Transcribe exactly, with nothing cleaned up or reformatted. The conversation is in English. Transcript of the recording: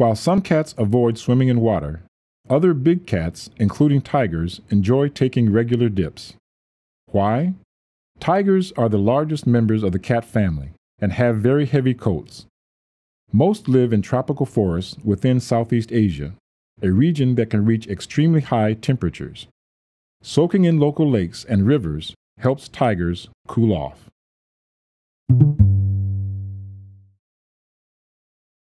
While some cats avoid swimming in water, other big cats, including tigers, enjoy taking regular dips. Why? Tigers are the largest members of the cat family and have very heavy coats. Most live in tropical forests within Southeast Asia, a region that can reach extremely high temperatures. Soaking in local lakes and rivers helps tigers cool off.